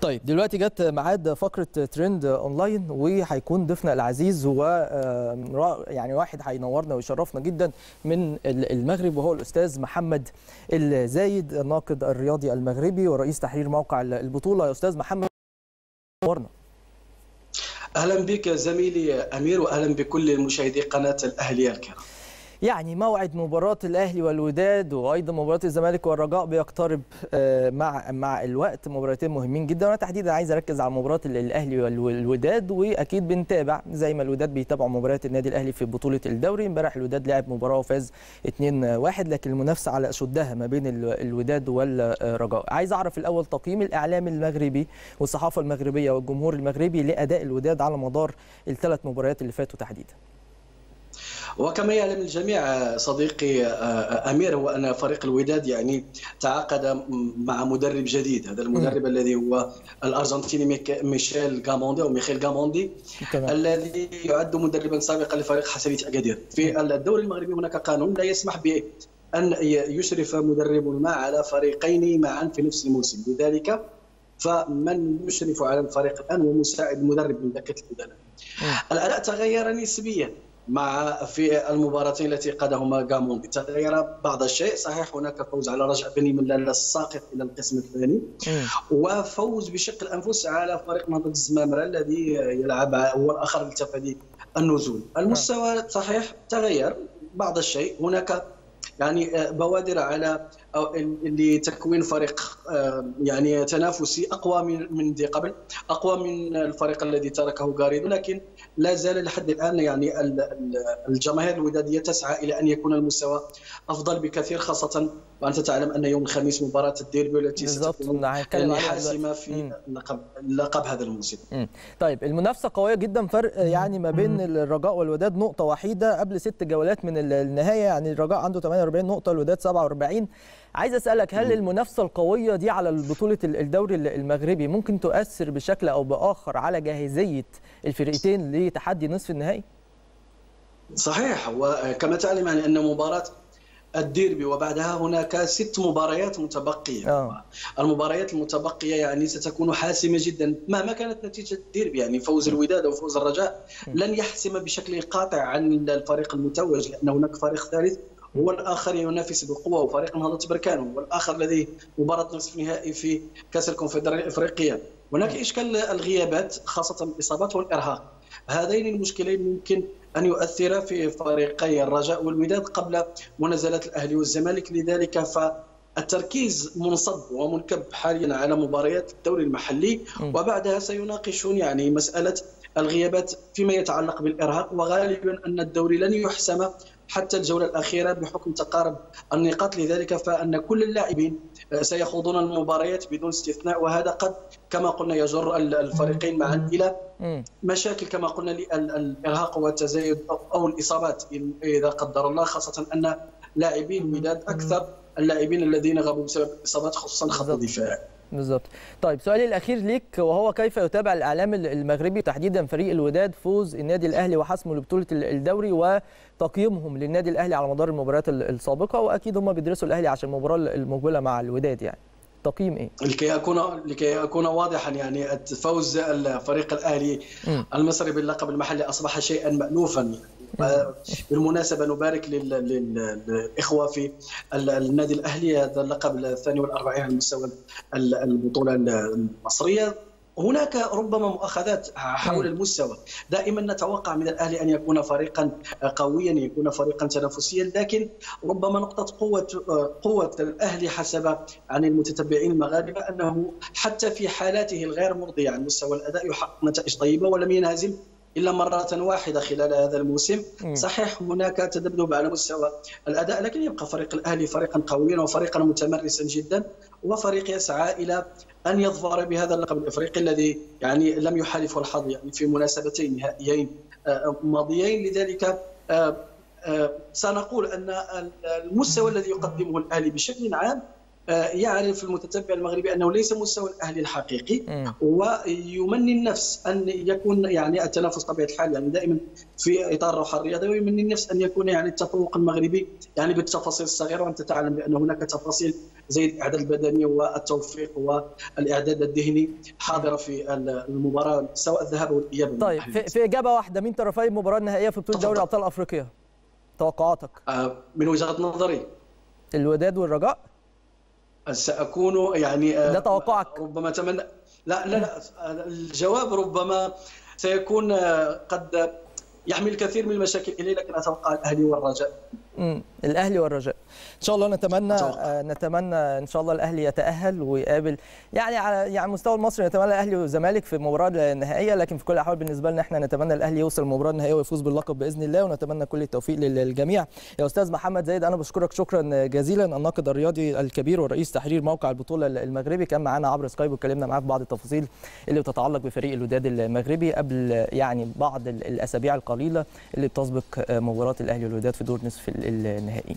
طيب دلوقتي جت ميعاد فقره ترند اونلاين، وهيكون ضيفنا العزيز هو يعني واحد هينورنا ويشرفنا جدا من المغرب، وهو الاستاذ محمد الزايد، الناقد الرياضي المغربي ورئيس تحرير موقع البطوله. يا استاذ محمد نورنا. اهلا بك يا زميلي امير، واهلا بكل مشاهدي قناه الاهليه الكرام. يعني موعد مباراة الأهلي والوداد وأيضا مباراة الزمالك والرجاء بيقترب مع الوقت، مباراتين مهمين جدا، وأنا تحديدا عايز أركز على مباراة الأهلي والوداد، وأكيد بنتابع زي ما الوداد بيتابعوا مباريات النادي الأهلي في بطولة الدوري. امبارح الوداد لعب مباراة وفاز 2-1، لكن المنافسة على أشدها ما بين الوداد والرجاء. عايز أعرف الأول تقييم الإعلام المغربي والصحافة المغربية والجمهور المغربي لأداء الوداد على مدار الثلاث مباريات اللي فاتوا تحديدا. وكما يعلم الجميع صديقي أمير، هو أن فريق الوداد يعني تعاقد مع مدرب جديد، هذا المدرب الذي هو الأرجنتيني ميشيل غاموندي الذي يعد مدربا سابقا لفريق حسنية أكادير. في الدوري المغربي هناك قانون لا يسمح بأن يشرف مدرب ما على فريقين معا في نفس الموسم، لذلك فمن يشرف على الفريق الآن هو مساعد المدرب من دكة البدلاء. الأداء تغير نسبيا في المباراتين التي قادهما غاموندي، تغير بعض الشيء، صحيح هناك فوز على رجاء بني ملال الساقط الى القسم الثاني، وفوز بشق الانفس على فريق نهضة الزمامرة الذي يلعب هو الاخر لتفادي النزول. المستوى صحيح تغير بعض الشيء، هناك يعني بوادر على لتكوين فريق يعني تنافسي اقوى من ذي قبل، اقوى من الفريق الذي تركه غاريدو، لكن لا زال لحد الان يعني الجماهير الوداديه تسعى الى ان يكون المستوى افضل بكثير، خاصه وانت تعلم ان يوم الخميس مباراه الديربي التي ستكون يعني حاسمه في لقب هذا الموسم. طيب المنافسه قويه جدا، فرق يعني ما بين الرجاء والوداد نقطه وحيده قبل 6 جولات من النهايه، يعني الرجاء عنده 48 نقطه، الوداد 47. عايز اسالك، هل المنافسه القويه دي على بطوله الدوري المغربي ممكن تؤثر بشكل او باخر على جاهزيه الفرقتين لتحدي نصف النهائي؟ صحيح، وكما تعلم يعني ان مباراه الديربي وبعدها هناك 6 مباريات متبقيه. المباريات المتبقيه يعني ستكون حاسمه جدا، مهما كانت نتيجه الديربي، يعني فوز الوداد وفوز الرجاء لن يحسم بشكل قاطع عن الفريق المتوج، لان هناك فريق ثالث هو الآخر ينافس بقوة، وفريق نهضة بركان هو الآخر الذي مباراة نصف نهائي في كأس الكونفدرالية الأفريقية. هناك إشكال الغيابات خاصة الإصابات والإرهاق، هذين المشكلين ممكن أن يؤثرا في فريقي الرجاء والوداد قبل منازلات الأهلي والزمالك، لذلك فالتركيز منصب ومنكب حاليا على مباريات الدوري المحلي، وبعدها سيناقشون يعني مسألة الغيابات فيما يتعلق بالإرهاق، وغالبا أن الدوري لن يحسم حتى الجولة الأخيرة بحكم تقارب النقاط، لذلك فأن كل اللاعبين سيخوضون المباريات بدون استثناء، وهذا قد كما قلنا يجر الفريقين معا إلى مشاكل كما قلنا للإرهاق والتزايد أو الإصابات إذا قدر الله، خاصة أن لاعبي الوداد أكثر اللاعبين الذين غابوا بسبب الإصابات خصوصا خط الدفاع. بالظبط. طيب سؤالي الأخير ليك، وهو كيف يتابع الإعلام المغربي تحديدا فريق الوداد فوز النادي الأهلي وحسمه لبطولة الدوري وتقييمهم للنادي الأهلي على مدار المباريات السابقة، وأكيد هم بيدرسوا الأهلي عشان المباراة المقبلة مع الوداد، يعني تقييم ايه؟ لكي اكون واضحا، يعني فوز الفريق الأهلي المصري باللقب المحلي اصبح شيئا مألوفا. بالمناسبة نبارك للإخوة في النادي الأهلي هذا اللقب ال42 على مستوى البطولة المصرية. هناك ربما مؤاخذات حول المستوى، دائما نتوقع من الأهلي أن يكون فريقا قويا، يكون فريقا تنافسيا، لكن ربما نقطة قوة الأهلي حسب عن المتتبعين المغاربة أنه حتى في حالاته الغير مرضية عن مستوى الأداء يحقق نتائج طيبة ولم ينهزم إلا مرة واحدة خلال هذا الموسم. صحيح هناك تذبذب على مستوى الأداء، لكن يبقى فريق الأهلي فريقا قويا وفريقا متمرسا جدا، وفريق يسعى إلى أن يظفر بهذا اللقب الأفريقي الذي يعني لم يحالفه الحظ يعني في مناسبتين نهائيين ماضيين، لذلك سنقول أن المستوى الذي يقدمه الأهلي بشكل عام يعرف المتتبع المغربي انه ليس مستوى الاهلي الحقيقي، ويمني النفس ان يكون يعني التنافس طبيعه الحال يعني دائما في اطار الروح الرياضي، ويمني النفس ان يكون يعني التفوق المغربي يعني بالتفاصيل الصغيره، وانت تعلم بان هناك تفاصيل زي الاعداد البدني والتوفيق والاعداد الذهني حاضره في المباراه سواء الذهاب والاياب. طيب في اجابه واحده، مين طرفي المباراه النهائيه في بطوله دوري ابطال افريقيا؟ توقعاتك؟ من وجهه نظري الوداد والرجاء. ساكون يعني ده توقعك؟ ربما اتمنى لا الجواب ربما سيكون قد يحمل الكثير من المشاكل اليه، لكن اتوقع الاهلي والرجاء. الاهلي والرجاء ان شاء الله. نتمنى ان شاء الله الاهلي يتاهل ويقابل يعني على مستوى المصري، نتمنى الاهلي والزمالك في مباراه نهائيه، لكن في كل الاحوال بالنسبه لنا احنا نتمنى الاهلي يوصل المباراه النهائيه ويفوز باللقب باذن الله، ونتمنى كل التوفيق للجميع. يا استاذ محمد زايد انا بشكرك شكرا جزيلا، الناقد الرياضي الكبير ورئيس تحرير موقع البطوله المغربي، كان معانا عبر سكايب واتكلمنا معاه في بعض التفاصيل اللي بتتعلق بفريق الوداد المغربي قبل يعني بعض الاسابيع القليله اللي بتسبق مباراه الاهلي والوداد في دور نصف النهائي.